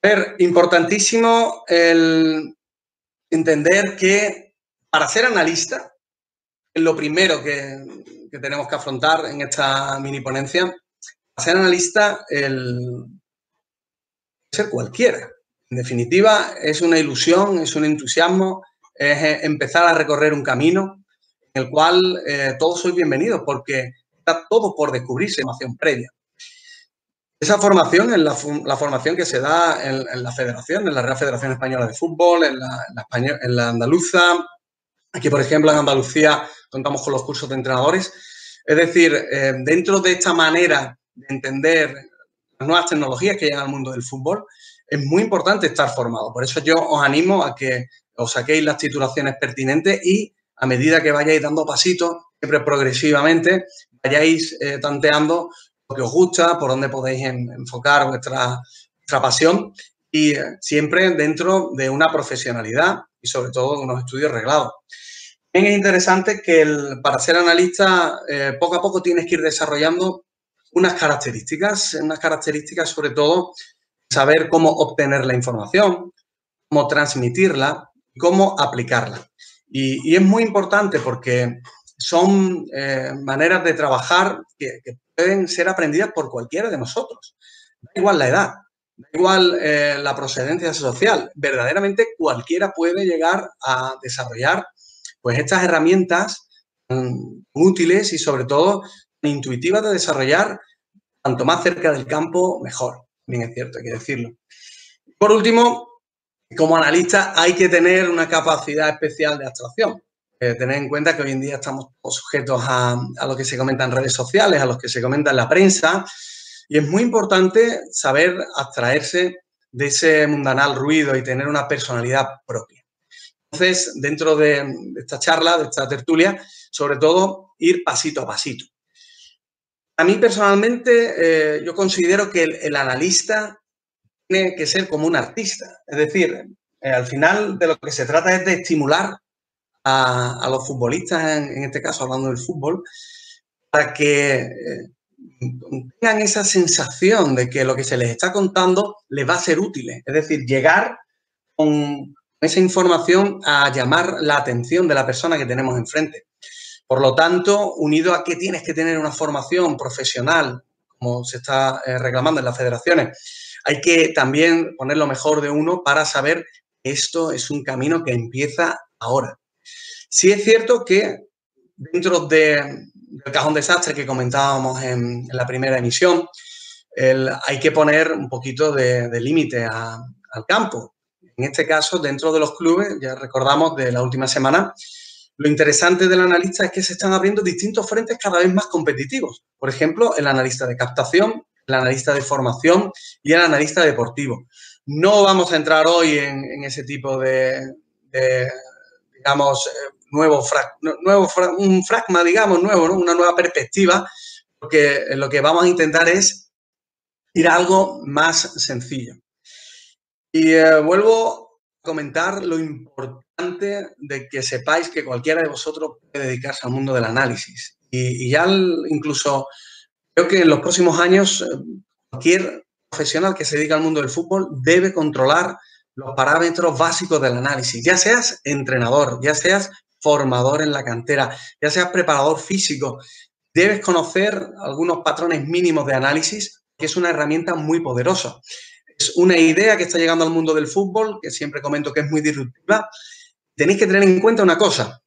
A ver, importantísimo el entender que para ser analista, es lo primero que tenemos que afrontar en esta mini ponencia, para ser analista ser cualquiera. En definitiva, es una ilusión, es un entusiasmo, es empezar a recorrer un camino en el cual todos sois bienvenidos porque está todo por descubrirse, formación previa. Esa formación es la formación que se da en la federación, en la Real Federación Española de Fútbol, en la andaluza. Aquí, por ejemplo, en Andalucía contamos con los cursos de entrenadores. Es decir, dentro de esta manera de entender las nuevas tecnologías que llegan al mundo del fútbol, es muy importante estar formado. Por eso yo os animo a que os saquéis las titulaciones pertinentes y a medida que vayáis dando pasitos, siempre progresivamente, vayáis tanteando lo que os gusta, por dónde podéis enfocar vuestra pasión y siempre dentro de una profesionalidad y sobre todo de unos estudios reglados. También es interesante que para ser analista poco a poco tienes que ir desarrollando unas características sobre todo saber cómo obtener la información, cómo transmitirla, cómo aplicarla. Y es muy importante porque son maneras de trabajar que pueden ser aprendidas por cualquiera de nosotros. Da igual la edad, da igual la procedencia social. Verdaderamente cualquiera puede llegar a desarrollar pues estas herramientas útiles y sobre todo intuitivas de desarrollar cuanto más cerca del campo mejor. Bien, es cierto, hay que decirlo. Por último, como analista hay que tener una capacidad especial de abstracción. Tener en cuenta que hoy en día estamos sujetos a lo que se comenta en redes sociales, a lo que se comenta en la prensa, y es muy importante saber abstraerse de ese mundanal ruido y tener una personalidad propia. Entonces, dentro de esta charla, de esta tertulia, sobre todo, ir pasito a pasito. A mí, personalmente, yo considero que el analista tiene que ser como un artista. Es decir, al final de lo que se trata es de estimular a los futbolistas, en este caso hablando del fútbol, para que tengan esa sensación de que lo que se les está contando les va a ser útil. Es decir, llegar con esa información a llamar la atención de la persona que tenemos enfrente. Por lo tanto, unido a que tienes que tener una formación profesional, como se está reclamando en las federaciones, hay que también poner lo mejor de uno para saber que esto es un camino que empieza ahora. Sí es cierto que dentro del cajón desastre que comentábamos en la primera emisión, hay que poner un poquito de límite al campo. En este caso, dentro de los clubes, ya recordamos de la última semana, lo interesante del analista es que se están abriendo distintos frentes cada vez más competitivos. Por ejemplo, el analista de captación, el analista de formación y el analista deportivo. No vamos a entrar hoy en ese tipo de digamos, un fragma nuevo, ¿no? Una nueva perspectiva, porque lo que vamos a intentar es ir a algo más sencillo. Y vuelvo a comentar lo importante de que sepáis que cualquiera de vosotros puede dedicarse al mundo del análisis. Y ya incluso creo que en los próximos años cualquier profesional que se dedica al mundo del fútbol debe controlar los parámetros básicos del análisis. Ya seas entrenador, ya seas formador en la cantera, ya seas preparador físico, debes conocer algunos patrones mínimos de análisis, que es una herramienta muy poderosa. Es una idea que está llegando al mundo del fútbol, que siempre comento que es muy disruptiva. Tenéis que tener en cuenta una cosa,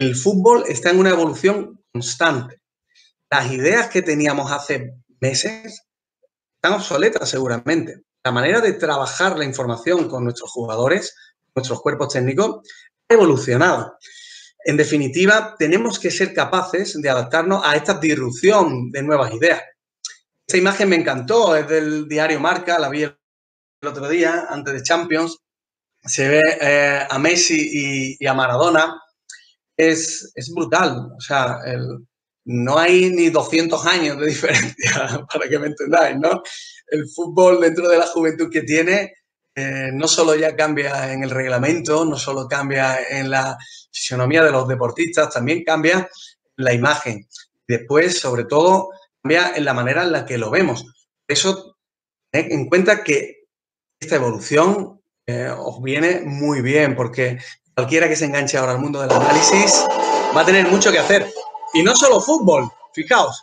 el fútbol está en una evolución constante. Las ideas que teníamos hace meses están obsoletas seguramente. La manera de trabajar la información con nuestros jugadores, nuestros cuerpos técnicos, ha evolucionado. En definitiva, tenemos que ser capaces de adaptarnos a esta disrupción de nuevas ideas. Esta imagen me encantó, es del diario Marca, la vi el otro día, antes de Champions. Se ve a Messi y a Maradona, es brutal. O sea, no hay ni 200 años de diferencia, para que me entendáis, ¿no? El fútbol dentro de la juventud que tiene, no solo ya cambia en el reglamento, no solo cambia en la fisionomía de los deportistas, también cambia la imagen. Después, sobre todo, cambia en la manera en la que lo vemos. Por eso, ten en cuenta que esta evolución os viene muy bien, porque cualquiera que se enganche ahora al mundo del análisis va a tener mucho que hacer. Y no solo fútbol, fijaos.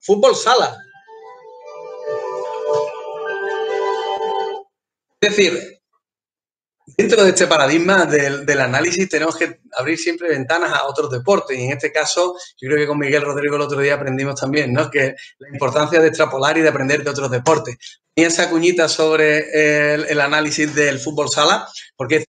Fútbol sala. Es decir, dentro de este paradigma del análisis tenemos que abrir siempre ventanas a otros deportes. Y en este caso, yo creo que con Miguel Rodrigo el otro día aprendimos también, ¿no? Que la importancia de extrapolar y de aprender de otros deportes. Tenía esa cuñita sobre el análisis del fútbol sala, porque es